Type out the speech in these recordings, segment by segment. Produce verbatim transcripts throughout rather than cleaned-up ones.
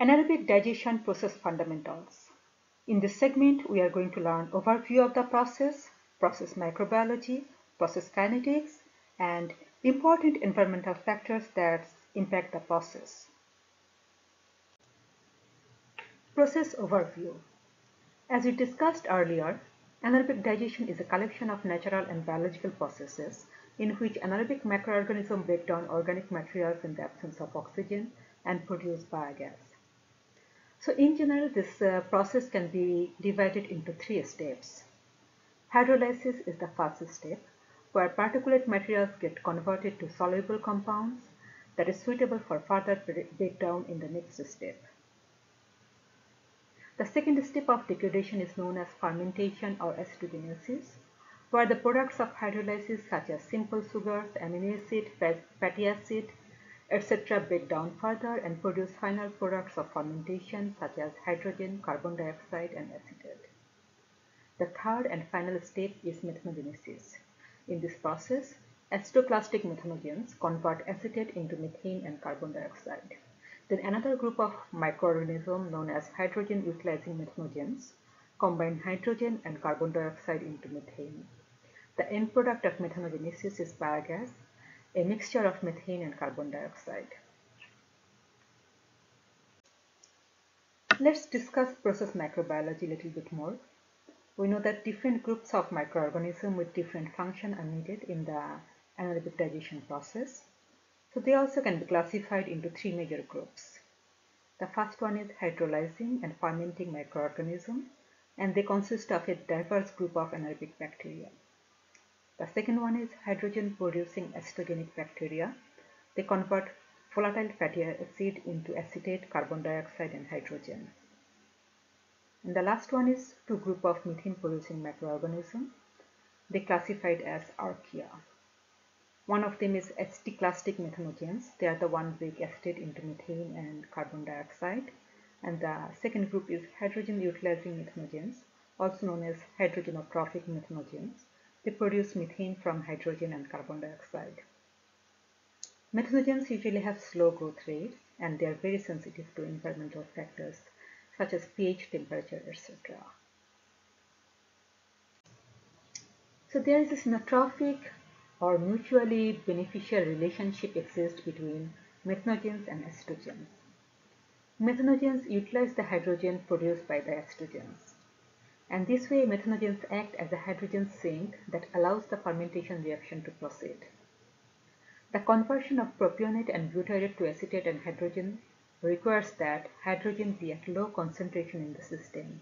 Anaerobic digestion process fundamentals. In this segment, we are going to learn overview of the process, process microbiology, process kinetics, and important environmental factors that impact the process. Process overview. As we discussed earlier, anaerobic digestion is a collection of natural and biological processes in which anaerobic microorganisms break down organic materials in the absence of oxygen and produce biogas. So in general, this uh, process can be divided into three steps. Hydrolysis is the first step, where particulate materials get converted to soluble compounds that is suitable for further breakdown in the next step. The second step of degradation is known as fermentation or acidogenesis, where the products of hydrolysis such as simple sugars, amino acid, fatty acid, et cetera break down further and produce final products of fermentation such as hydrogen, carbon dioxide, and acetate. The third and final step is methanogenesis. In this process, acidoclastic methanogens convert acetate into methane and carbon dioxide. Then another group of microorganisms known as hydrogen utilizing methanogens combine hydrogen and carbon dioxide into methane. The end product of methanogenesis is biogas, a mixture of methane and carbon dioxide. Let's discuss process microbiology a little bit more. We know that different groups of microorganisms with different functions are needed in the anaerobic digestion process. So they also can be classified into three major groups. The first one is hydrolyzing and fermenting microorganisms, and they consist of a diverse group of anaerobic bacteria. The second one is hydrogen producing acidogenic bacteria. They convert volatile fatty acid into acetate, carbon dioxide, and hydrogen. And the last one is two group of methane producing microorganisms. They classified as archaea. One of them is acidoclastic methanogens. They are the ones that break acetate into methane and carbon dioxide. And the second group is hydrogen utilizing methanogens, also known as hydrogenotrophic methanogens. They produce methane from hydrogen and carbon dioxide. Methanogens usually have slow growth rates, and they are very sensitive to environmental factors such as pH, temperature, et cetera. So there is a synotrophic or mutually beneficial relationship exists between methanogens and acidogens. Methanogens utilize the hydrogen produced by the acidogens, and this way methanogens act as a hydrogen sink that allows the fermentation reaction to proceed. The conversion of propionate and butyrate to acetate and hydrogen requires that hydrogen be at low concentration in the system.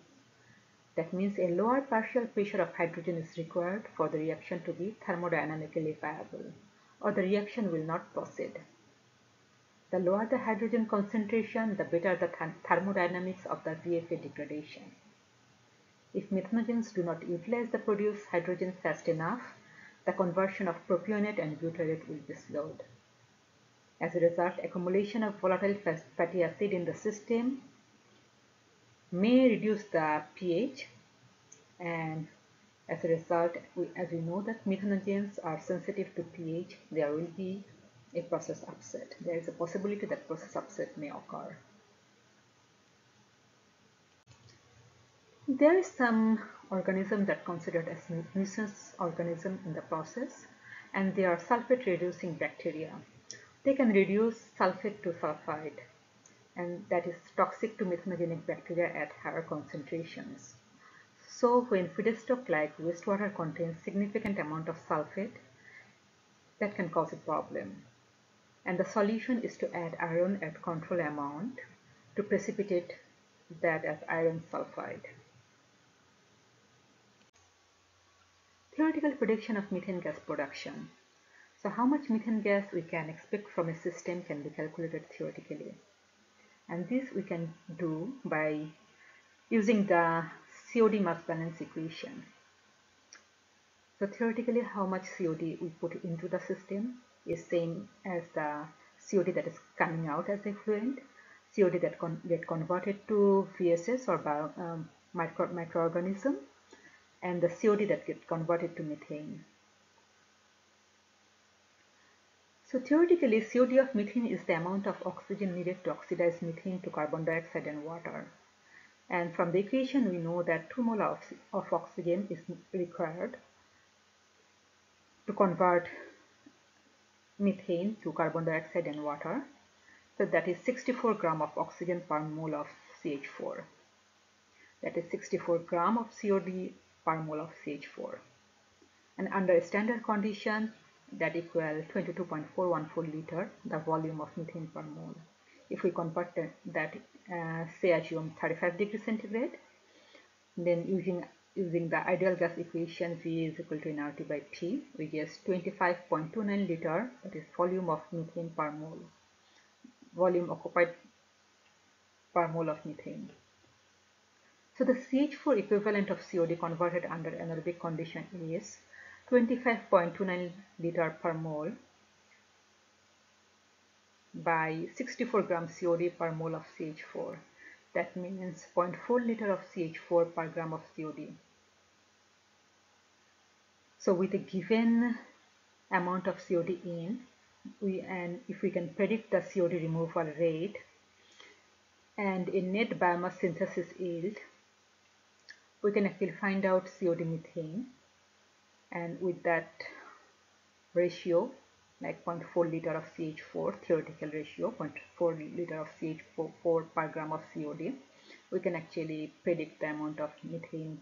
That means a lower partial pressure of hydrogen is required for the reaction to be thermodynamically viable, or the reaction will not proceed. The lower the hydrogen concentration, the better the th thermodynamics of the V F A degradation. If methanogens do not utilize the produced hydrogen fast enough, the conversion of propionate and butyrate will be slowed. As a result, accumulation of volatile fatty acid in the system may reduce the pH, and as a result, we, as we know that methanogens are sensitive to pH, there will be a process upset. There is a possibility that process upset may occur. There is some organism that considered as nuisance organism in the process, and they are sulfate reducing bacteria. They can reduce sulfate to sulfide, and that is toxic to methanogenic bacteria at higher concentrations. So when feedstock-like wastewater contains significant amount of sulfate, that can cause a problem. And the solution is to add iron at control amount to precipitate that as iron sulfide. Theoretical prediction of methane gas production. So how much methane gas we can expect from a system can be calculated theoretically. And this we can do by using the C O D mass balance equation. So theoretically, how much C O D we put into the system is same as the C O D that is coming out as effluent, C O D that con get converted to V S S or bio, um, micro microorganism, and the C O D that gets converted to methane. So theoretically, C O D of methane is the amount of oxygen needed to oxidize methane to carbon dioxide and water. And from the equation, we know that two moles of, of oxygen is required to convert methane to carbon dioxide and water. So that is sixty-four grams of oxygen per mole of C H four. That is sixty-four grams of C O D per mole of C H four. And under standard conditions, that equals twenty-two point four one four liters, the volume of methane per mole. If we convert that, uh, say assume thirty-five degrees centigrade, then using using the ideal gas equation, V is equal to N R T by T, we get twenty-five point two nine liters, that is volume of methane per mole, volume occupied per mole of methane. So the C H four equivalent of C O D converted under anaerobic condition is twenty-five point two nine liters per mole by sixty-four grams C O D per mole of C H four. That means zero point four liters of C H four per gram of C O D. So with a given amount of C O D in, we and if we can predict the C O D removal rate and a net biomass synthesis yield, we can actually find out C O D methane. And with that ratio, like zero point four liters of C H four, theoretical ratio, zero point four liters of C H four per gram of C O D, we can actually predict the amount of methane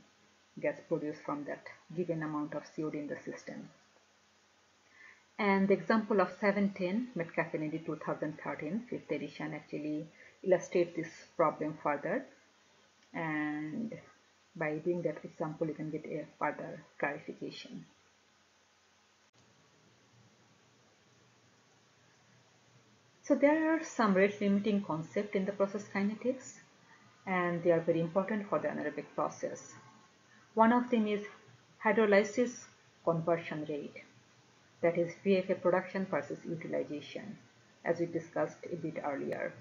gas produced from that given amount of C O D in the system. And the example of seven ten, Metcalf and Eddy two thousand thirteen, fifth edition, actually illustrates this problem further. And by doing that example, you can get a further clarification. So there are some rate limiting concepts in the process kinetics, and they are very important for the anaerobic process. One of them is hydrolysis conversion rate, that is V F A production versus utilization, as we discussed a bit earlier.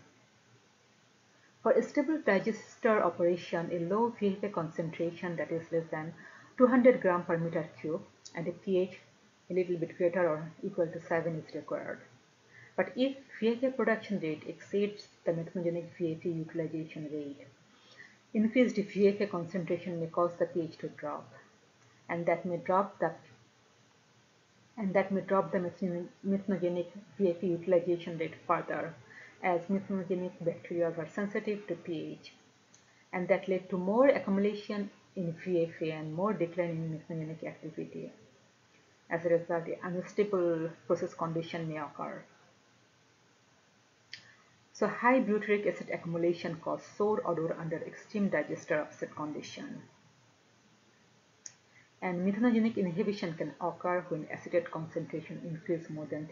For a stable digester operation, a low V F A concentration, that is less than two hundred grams per meter cube, and a pH a little bit greater or equal to seven is required. But if V F A production rate exceeds the methanogenetic V F A utilization rate, increased V F A concentration may cause the pH to drop, and that may drop the and that may drop the methanogenic V F A utilization rate further, as methanogenic bacteria were sensitive to pH, and that led to more accumulation in V F A and more decline in methanogenic activity. As a result, the unstable process condition may occur. So high butyric acid accumulation causes sour odor under extreme digester upset condition. And methanogenic inhibition can occur when acetate concentration increases more than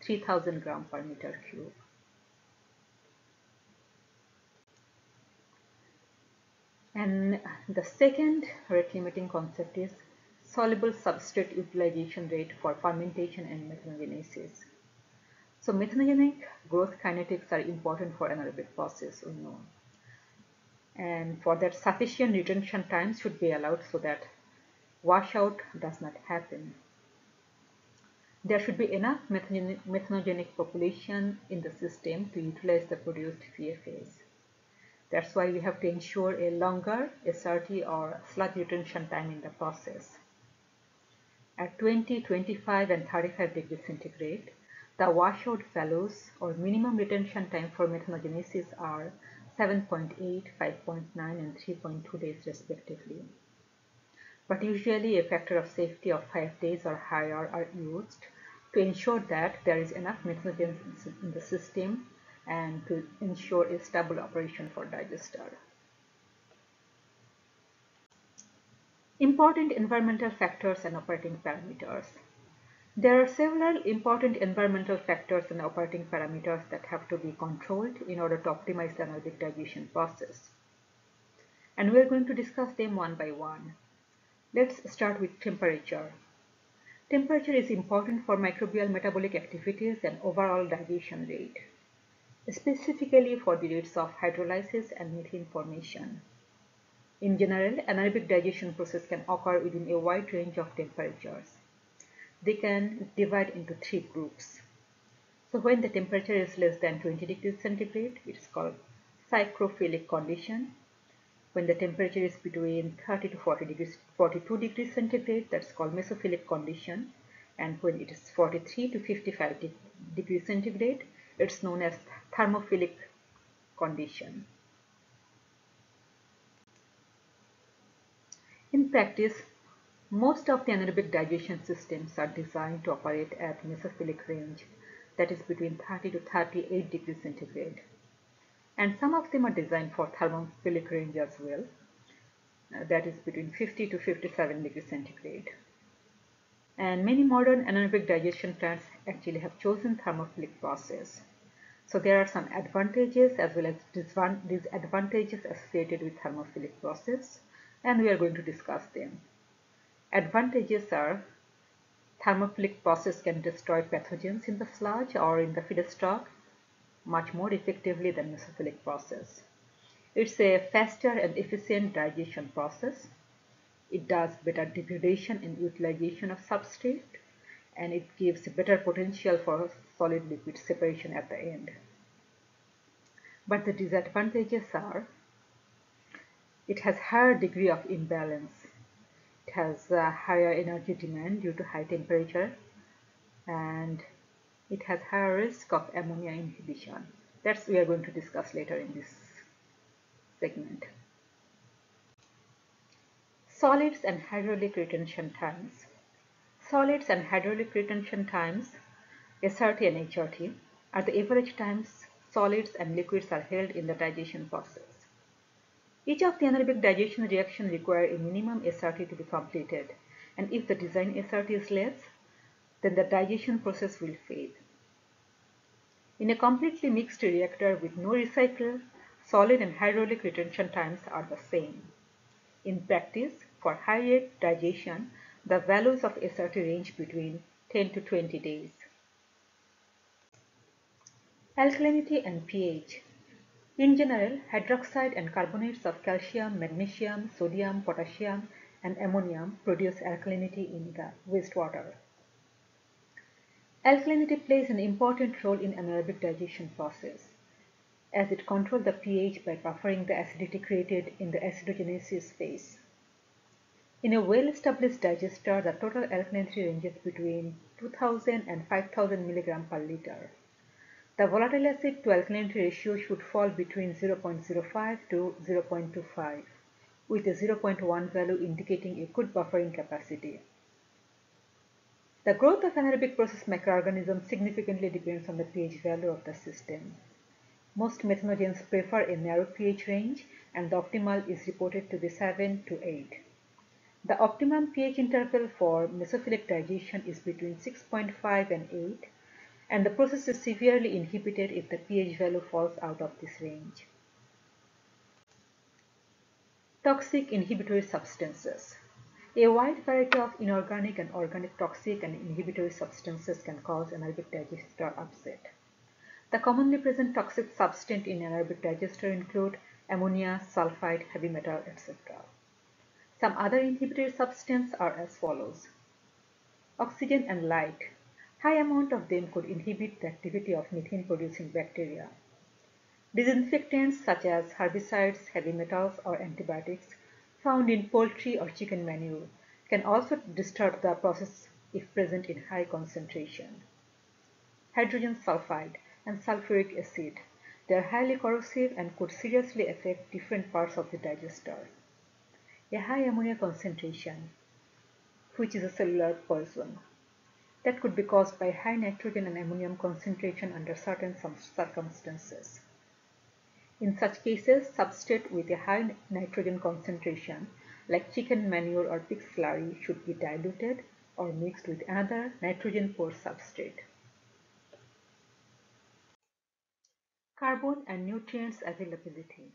three thousand grams per meter cube. And the second rate limiting concept is soluble substrate utilization rate for fermentation and methanogenesis. So methanogenic growth kinetics are important for anaerobic process, we know. And for that, sufficient retention time should be allowed so that washout does not happen. There should be enough methanogenic population in the system to utilize the produced V F As. That's why we have to ensure a longer S R T or sludge retention time in the process. At twenty, twenty-five and thirty-five degrees centigrade, the washout values or minimum retention time for methanogenesis are seven point eight, five point nine and three point two days respectively. But usually a factor of safety of five days or higher are used to ensure that there is enough methanogenesis in the system and to ensure a stable operation for digester. Important environmental factors and operating parameters. There are several important environmental factors and operating parameters that have to be controlled in order to optimize the anaerobic digestion process. And we are going to discuss them one by one. Let's start with temperature. Temperature is important for microbial metabolic activities and overall digestion rate, specifically for the rates of hydrolysis and methane formation. In general, anaerobic digestion process can occur within a wide range of temperatures. They can divide into three groups. So when the temperature is less than twenty degrees centigrade, it is called psychrophilic condition. When the temperature is between thirty to forty degrees, forty-two degrees centigrade, that's called mesophilic condition. And when it is forty-three to fifty-five degrees centigrade, it's known as thermophilic condition. In practice, most of the anaerobic digestion systems are designed to operate at mesophilic range, that is between thirty to thirty-eight degrees centigrade. And some of them are designed for thermophilic range as well, uh, that is between fifty to fifty-seven degrees centigrade. And many modern anaerobic digestion plants actually have chosen thermophilic process. So there are some advantages as well as disadvantages associated with thermophilic process, and we are going to discuss them. Advantages are thermophilic process can destroy pathogens in the sludge or in the feedstock much more effectively than mesophilic process. It's a faster and efficient digestion process. It does better degradation and utilization of substrate, and it gives better potential for solid liquid separation at the end. But the disadvantages are it has higher degree of imbalance. It has a higher energy demand due to high temperature, and it has higher risk of ammonia inhibition. That's we are going to discuss later in this segment. Solids and hydraulic retention times. Solids and hydraulic retention times, S R T and H R T, are the average times solids and liquids are held in the digestion process. Each of the anaerobic digestion reactions require a minimum S R T to be completed, and if the design S R T is less, then the digestion process will fail. In a completely mixed reactor with no recycler, solid and hydraulic retention times are the same. In practice, for high rate digestion, the values of S R T range between ten to twenty days. Alkalinity and pH. In general, hydroxide and carbonates of calcium, magnesium, sodium, potassium, and ammonium produce alkalinity in the wastewater. Alkalinity plays an important role in anaerobic digestion process, as it controls the pH by buffering the acidity created in the acidogenesis phase. In a well-established digester, the total alkalinity ranges between two thousand and five thousand milligrams per liter. The volatile acid to alkalinity ratio should fall between zero point zero five to zero point two five, with a zero point one value indicating a good buffering capacity. The growth of anaerobic process microorganisms significantly depends on the pH value of the system. Most methanogens prefer a narrow pH range, and the optimal is reported to be seven to eight. The optimum pH interval for mesophilic digestion is between six point five and eight, and the process is severely inhibited if the pH value falls out of this range. Toxic inhibitory substances. A wide variety of inorganic and organic toxic and inhibitory substances can cause anaerobic digester upset. The commonly present toxic substance in anaerobic digester include ammonia, sulfide, heavy metal, et cetera. Some other inhibitory substances are as follows. Oxygen and light. High amount of them could inhibit the activity of methane-producing bacteria. Disinfectants such as herbicides, heavy metals, or antibiotics found in poultry or chicken manure can also disturb the process if present in high concentration. Hydrogen sulfide and sulfuric acid. They are highly corrosive and could seriously affect different parts of the digester. A high ammonia concentration, which is a cellular poison, that could be caused by high nitrogen and ammonium concentration under certain circumstances. In such cases, substrate with a high nitrogen concentration, like chicken manure or pig slurry, should be diluted or mixed with another nitrogen-poor substrate. Carbon and nutrients availability.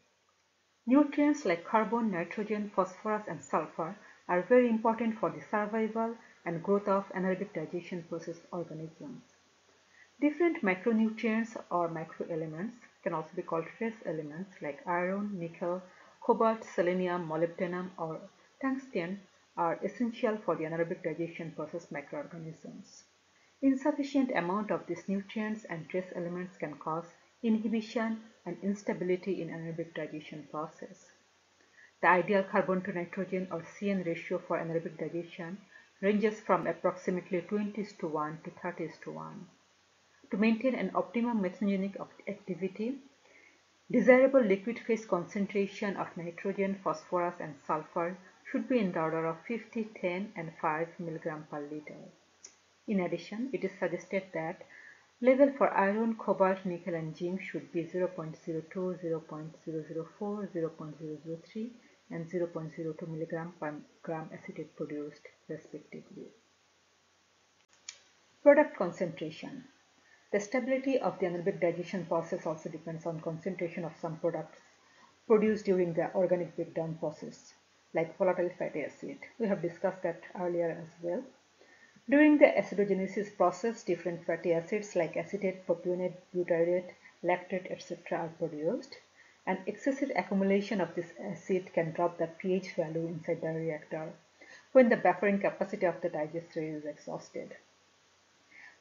Nutrients like carbon, nitrogen, phosphorus, and sulfur are very important for the survival and growth of anaerobic digestion process organisms. Different micronutrients or microelements can also be called trace elements like iron, nickel, cobalt, selenium, molybdenum, or tungsten are essential for the anaerobic digestion process microorganisms. Insufficient amount of these nutrients and trace elements can cause inhibition and instability in anaerobic digestion process. The ideal carbon to nitrogen or C N ratio for anaerobic digestion ranges from approximately twenty is to one to thirty is to one. To maintain an optimum methanogenic activity, desirable liquid phase concentration of nitrogen, phosphorus and sulfur should be in the order of fifty, ten and five mg per liter. In addition, it is suggested that level for iron, cobalt, nickel and zinc should be zero point zero two, zero point zero zero four, zero point zero zero three and zero point zero two mg per gram acetate produced respectively. Product concentration. The stability of the anaerobic digestion process also depends on concentration of some products produced during the organic breakdown process, like volatile fatty acid. We have discussed that earlier as well. During the acidogenesis process, different fatty acids like acetate, propionate, butyrate, lactate, et cetera are produced, and excessive accumulation of this acid can drop the pH value inside the reactor when the buffering capacity of the digester is exhausted.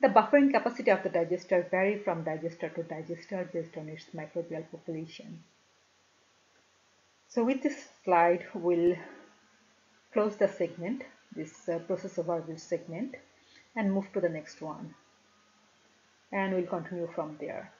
The buffering capacity of the digester varies from digester to digester based on its microbial population. So with this slide, we'll close the segment. This uh, process overview segment and move to the next one, and we'll continue from there.